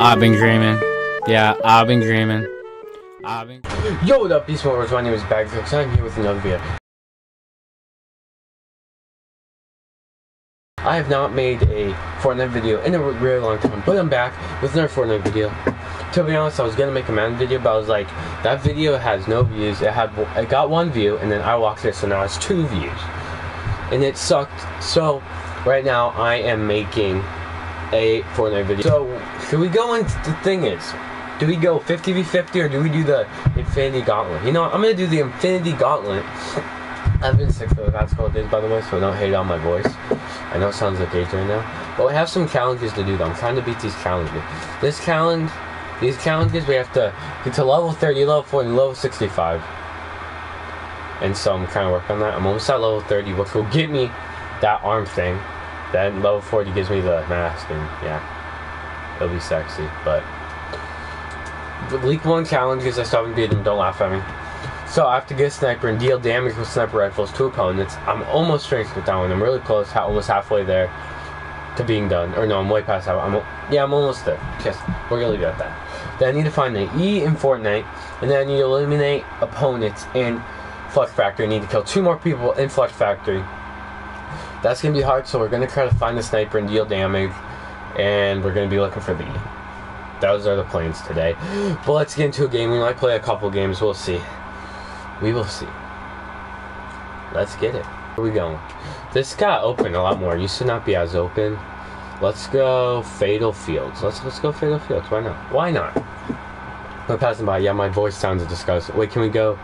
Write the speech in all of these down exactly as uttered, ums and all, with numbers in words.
I've been dreaming. Yeah, I've been dreaming. I've been. Yo, what up, Beast Wars? My name is Bagfix. I'm here with another video. I have not made a Fortnite video in a really long time, but I'm back with another Fortnite video. To be honest, I was gonna make a man video, but I was like, that video has no views. It had, it got one view, and then I walked this, so now it's two views, and it sucked. So right now I am making a Fortnite video. So should we go into the thing is, do we go fifty v fifty or do we do the Infinity Gauntlet? You know what? I'm gonna do the Infinity Gauntlet. I've been sick for the past couple days, by the way, so don't hate on my voice. I know it sounds like age right now, but we have some challenges to do though. I'm trying to beat these challenges. This challenge, these challenges, we have to get to level thirty, level forty, level sixty-five. And so I'm kind of working on that. I'm almost at level thirty, which will get me that arm thing. Then level forty gives me the mask, and yeah, it'll be sexy. But the week one challenges, I still haven't beat them. Don't laugh at me. So I have to get a sniper and deal damage with sniper rifles to opponents. I'm almost finished with that one. I'm really close, almost halfway there to being done. Or no, I'm way past that one. I'm, yeah, I'm almost there. Just, we're going to leave it at that. Then I need to find an E in Fortnite. And then I need to eliminate opponents in Flux Factory. I need to kill two more people in Flux Factory. That's going to be hard, so we're going to try to find the sniper and deal damage. And we're going to be looking for the E. Those are the plans today. But let's get into a game. We might play a couple games. We'll see. We will see. Let's get it. Where are we going? This got open a lot more. It used to not be as open. Let's go Fatal Fields. Let's let's go Fatal Fields. Why not? Why not? We're passing by. Yeah, my voice sounds disgusting. Wait, can we go?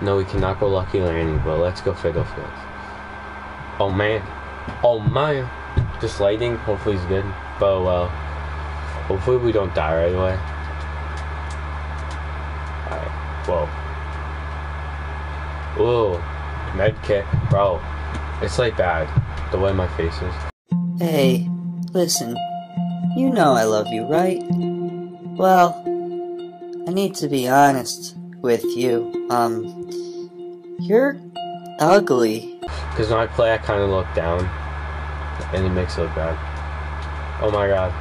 No, we cannot go Lucky Landing, but let's go Fatal Fields. Oh man. Oh man. This lighting hopefully is good. But well. Hopefully we don't die right away. Alright. Whoa. Ooh, medkit, bro. It's like bad, the way my face is. Hey, listen. You know I love you, right? Well, I need to be honest with you. Um, you're ugly. Because when I play, I kind of look down. And it makes it look bad. Oh my god.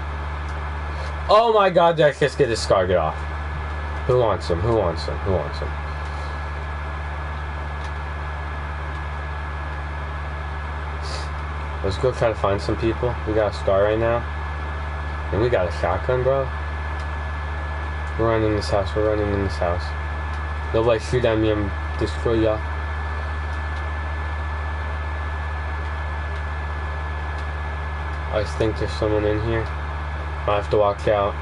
Oh my god, did I just get this scar? Get off. Who wants him? Who wants him? Who wants him? Let's go try to find some people. We got a star right now. And we got a shotgun, bro. We're running this house. We're running in this house. Nobody shoot at me. I'm destroy y'all. I just think there's someone in here. I have to walk out.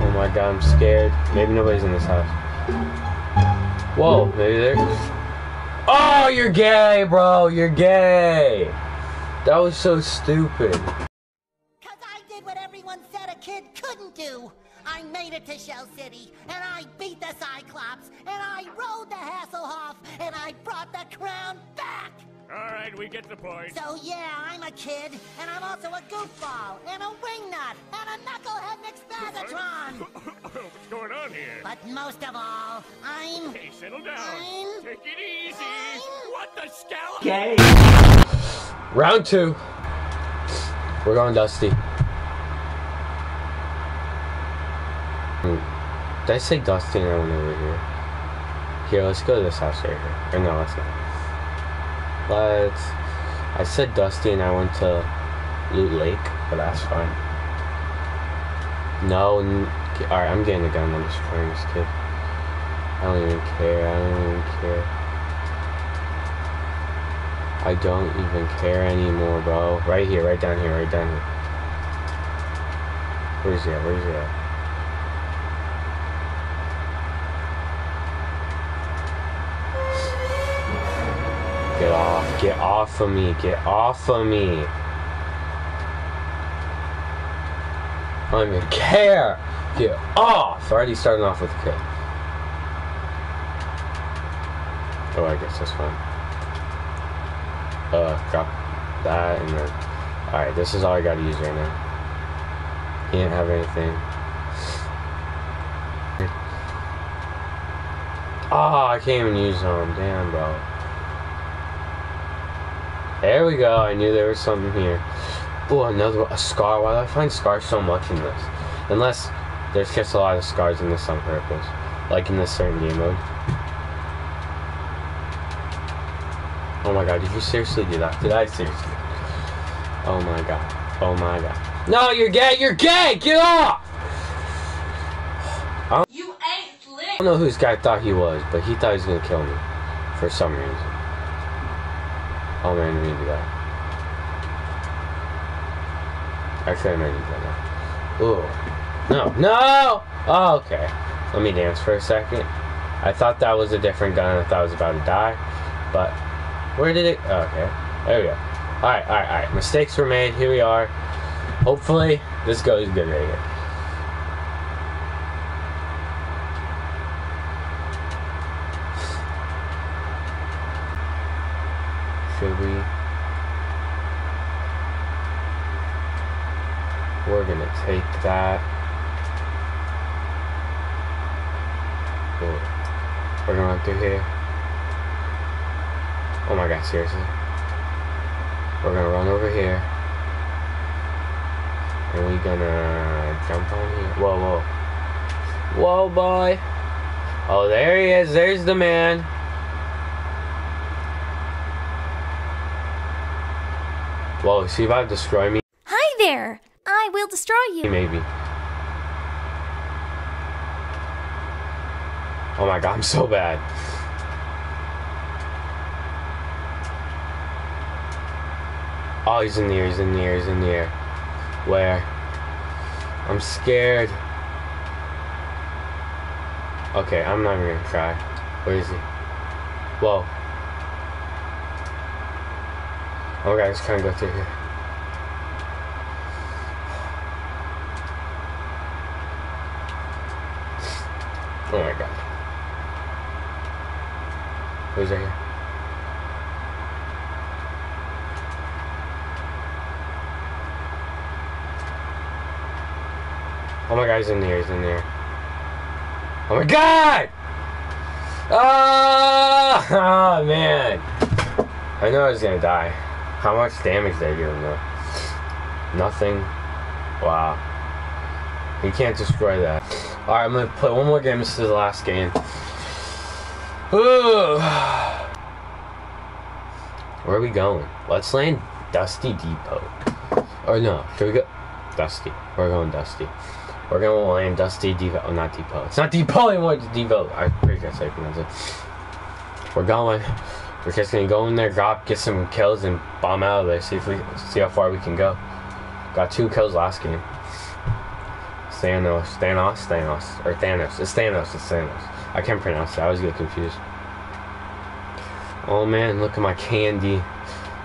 Oh my god, I'm scared. Maybe nobody's in this house. Whoa, maybe there. Oh, you're gay, bro. You're gay. That was so stupid. Because I did what everyone said a kid couldn't do. I made it to Shell City, and I beat the Cyclops, and I rode the Hasselhoff, and I brought the crown back. All right, we get the point. So, yeah, I'm a kid, and I'm also a goofball, and a wingnut, and a knucklehead McSpazatron. What's going on here? But most of all, I'm... Hey, settle down. I'm, Take it easy. I'm, what the scallop? Okay. Round two. We're going Dusty. Hmm. Did I say Dusty and I went over here? Here, let's go to this house right here. Or no, let's not. Let's... I said Dusty and I went to Loot Lake, but that's fine. No... Alright, I'm getting a gun. I'm destroying this kid. I don't even care. I don't even care. I don't even care anymore, bro. Right here. Right down here. Right down here. Where is he at? Where is he at? Get off. Get off of me. Get off of me. I don't even care. Get off! Already starting off with a kill. Oh, I guess that's fine. Uh, drop that and then... Alright, this is all I gotta use right now. Can't have anything. Oh, I can't even use them. Damn, bro. There we go. I knew there was something here. Oh, another a scar. Why do I find scars so much in this? Unless there's just a lot of scars in this on purpose. Like in this certain game mode. Oh my god, did you seriously do that? Did I seriously? Oh my god. Oh my god. No, you're gay! You're gay! Get off! You ain't lit! I don't know who this guy thought he was, but he thought he was gonna kill me. For some reason. Oh man, we need to go. Actually, I might need that now. Ooh. No. No! Oh, okay. Let me dance for a second. I thought that was a different gun. I thought I was about to die. But, where did it... Oh, okay. There we go. Alright, alright, alright. Mistakes were made. Here we are. Hopefully, this goes good right here. Should we... We're gonna take that. Ooh. We're gonna run through here. Oh my god, seriously. We're gonna run over here. And we gonna jump on here. Whoa, whoa. Whoa, boy. Oh, there he is. There's the man. Whoa, is he about to destroy me? Hi there. I will destroy you. Maybe. Oh my god, I'm so bad. Oh, he's in the air, he's in the air, he's in the air. Where? I'm scared. Okay, I'm not even gonna try. Where is he? Whoa. Oh guys, just kinda go through here. Oh my god. Who's right here? Oh my god, he's in the air, he's in the air. Oh my god! Oh, oh man. I know I was gonna die. How much damage did I do him though? Nothing. Wow. You can't destroy that. Alright, I'm gonna play one more game. This is the last game. Ooh. Where are we going? Let's land Dusty Depot. Or no, should we go? Dusty. We're going Dusty. We're going to land Dusty Depot. Oh, not Depot. It's not Depot anymore, it's Depot. I'm pretty sure that's how you pronounce it. We're going. We're just gonna go in there, drop, get some kills, and bomb out of there. See if we see how far we can go. Got two kills last game. Thanos, Thanos, Thanos, or Thanos. It's Thanos, it's Thanos. I can't pronounce it. I always get confused. Oh man, look at my candy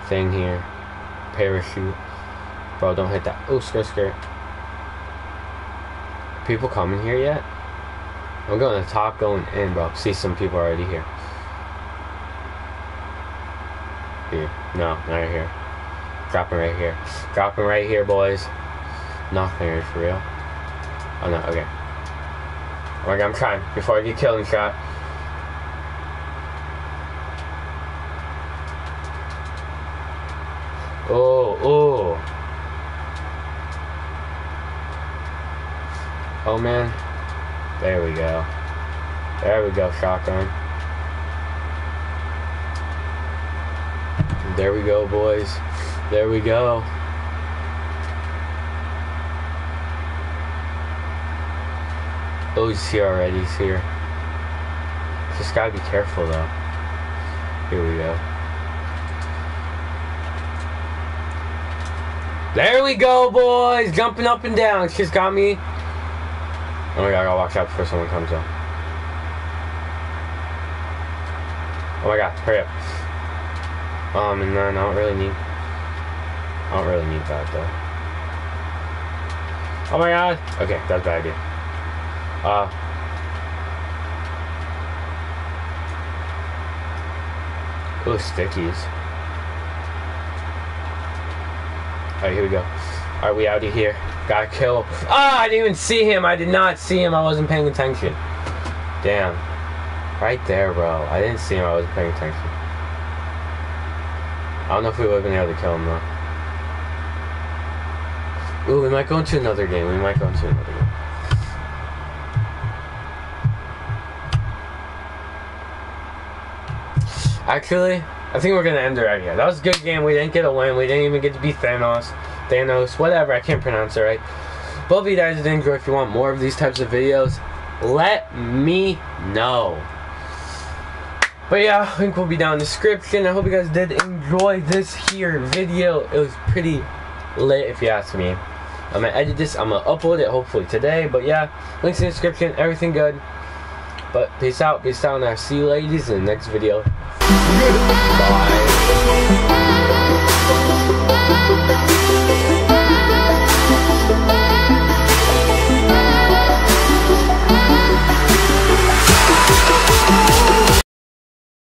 thing here. Parachute. Bro, don't hit that. Oh, skirt, skirt. People coming here yet? I'm going to the top, going in, bro. See some people already here. Here. No, not right here. Dropping right here. Dropping right here, boys. Nothing here for real. Oh no, okay. Oh my god, I'm trying. Before I get killed and shot. Oh, oh. Oh man. There we go. There we go, shotgun. There we go, boys. There we go. Oh, he's here already, he's here. Just gotta be careful though. Here we go. There we go, boys! Jumping up and down. It's just got me. Oh my god, I gotta watch out before someone comes up. Oh my god, hurry up. Um, and then I don't really need... I don't really need that though. Oh my god! Okay, that's a bad idea. Uh, ooh, stickies. Alright, here we go. Alright, we out of here. Gotta kill. Ah, oh, I didn't even see him. I did not see him. I wasn't paying attention. Damn. Right there, bro. I didn't see him. I wasn't paying attention. I don't know if we would have been able to kill him, though. Ooh, we might go into another game. We might go into another game. Actually, I think we're going to end it right here. That was a good game. We didn't get a win. We didn't even get to beat Thanos. Thanos, whatever. I can't pronounce it right. But if you guys did enjoy, if you want more of these types of videos, let me know. But yeah, I think we'll be down in the description. I hope you guys did enjoy this here video. It was pretty lit, if you ask me. I'm going to edit this. I'm going to upload it hopefully today. But yeah, links in the description. Everything good. But peace out. Peace out. And I'll see you ladies in the next video. Bye.